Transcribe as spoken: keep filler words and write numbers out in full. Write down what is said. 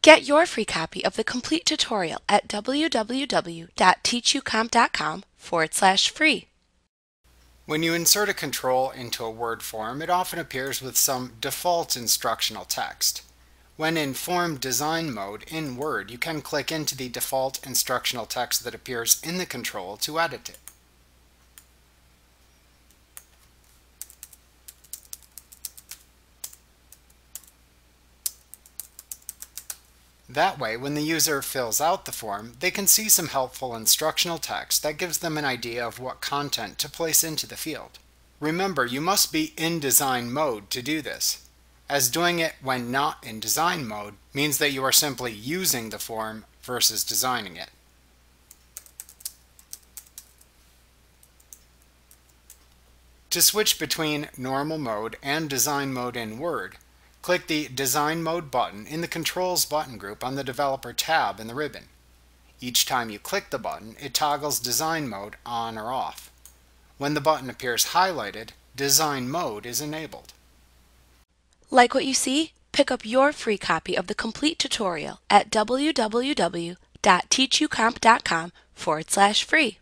Get your free copy of the complete tutorial at www.teachucomp.com forward slash free. When you insert a control into a Word form, it often appears with some default instructional text. When in Form Design mode in Word, you can click into the default instructional text that appears in the control to edit it. That way, when the user fills out the form, they can see some helpful instructional text that gives them an idea of what content to place into the field. Remember, you must be in design mode to do this, as doing it when not in design mode means that you are simply using the form versus designing it. To switch between normal mode and design mode in Word, click the Design Mode button in the Controls button group on the Developer tab in the ribbon. Each time you click the button, it toggles Design Mode on or off. When the button appears highlighted, Design Mode is enabled. Like what you see? Pick up your free copy of the complete tutorial at www.teachucomp.com forward slash free.